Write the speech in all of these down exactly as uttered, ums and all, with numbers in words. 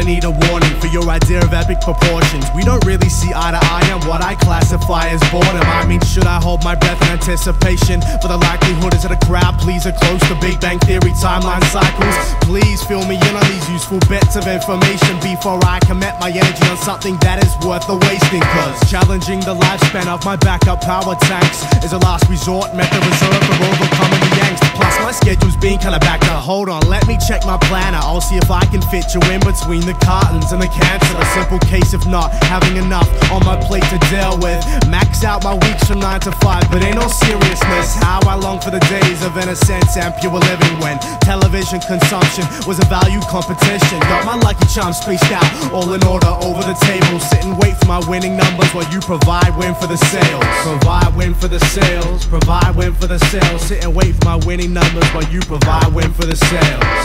Need a warning for your idea of epic proportions. We don't really see eye to eye on what I classify as boredom. I mean, should I hold my breath in anticipation for the likelihood is that a crowd pleaser close to Big Bang Theory timeline cycles? Please fill me in on these useful bits of information before I commit my energy on something that is worth the wasting, cause challenging the lifespan of my backup power tanks is a last resort method reserved for overcoming the angst. Plus my schedule's been kinda backed up. Hold on, let me check my planner. I'll see if I can fit you in between the cartons and the cancer, a simple case of not having enough on my plate to deal with. Max out my weeks from nine to five, but ain't no seriousness. How I long for the days of innocence and pure living when television consumption was a value competition. Got my lucky charms spaced out, all in order over the table. Sit and wait for my winning numbers while you provide win for the sales. Provide win for the sales, provide win for the sales. Sit and wait for my winning numbers while you provide win for the sales.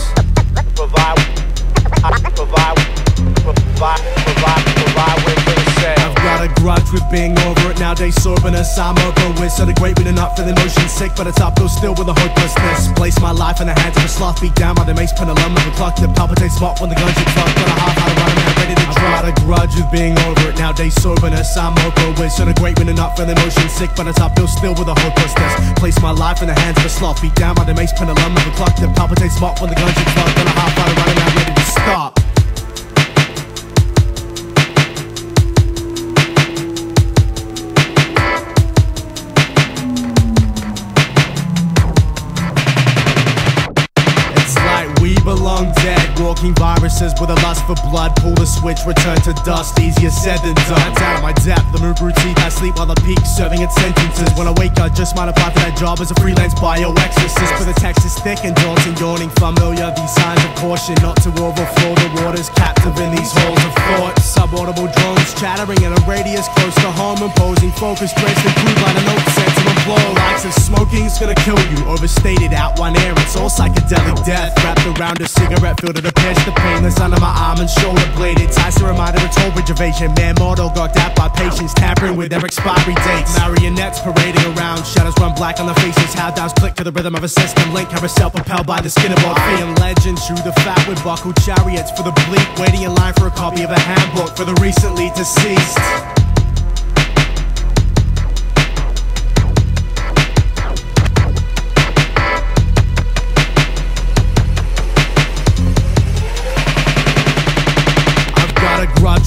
Provide Provide, provide, provide, provide with yourself. I've got a grudge with being over it nowadays, sorbing us, I'm over with. So the great reading up for the notion sick, but it's uphill still with the hopelessness. Place my life in the hands of a sloth, beat down by the mace pendulum of a clock that palpitates spot when the guns are clocked. Got a half out of running, I'm ready to drop. I've got a grudge with being over it nowadays, sorbing us, I'm over with. So the great reading up for the notion sick, but it's uphill still with the hopelessness. Place my life in the hands of a sloth, beat down by the mace pendulum of a clock that palpitates spot when the guns are clocked. Got a half out of running, I'm ready to stop. Belong dead, walking viruses with a lust for blood. Pull the switch, return to dust, easier said than done. That's out of my depth, the mood routine. I sleep while I peak, serving its sentences. When I wake up, just might apply for that job as a freelance bioexorcist. But the text is thick and daunting, yawning familiar, these signs of caution. Not to overflow the waters, captive in these halls of thought. Subaudible drones chattering at a radius close to home, imposing focus, grace and crude line of note sense of blow. Likes of smoking's gonna kill you, overstated, out one air. It's all psychedelic death, wrapped around a cigarette filled to the pitch, the painless under my arm and shoulder bladed. Tyson reminded of toll bridge evasion. Man, mortal got that by patients, tampering with their expiry dates. Marionettes parading around, shadows run black on their faces. How dials click to the rhythm of a system link. Her herself propelled by the skin of our feet. And legends through the fat with buckled chariots for the bleak, waiting in line for a copy of a handbook for the recently deceased.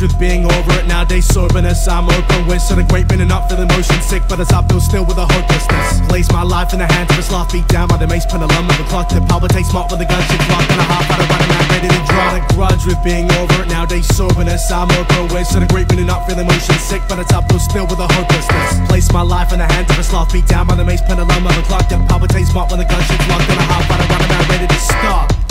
With being over it nowadays, soberness I'm open with. So the great been up for the motion sick, but it's uphill still with the hopelessness. Place my life in the hands of a sloth, beat down by the mace pendulum of a clock that palpitates smart with the gun shit clock. And a half out of running, I'm ready to draw. The grudge with being over it nowadays, soberness I'm open with. So the great been up for the motion sick, but it's uphill still with the hopelessness. Place my life in the hands of a sloth, beat down by the mace pendulum of a clock that palpitates smart with the gun shit clock. And a half out of running, I'm ready to stop.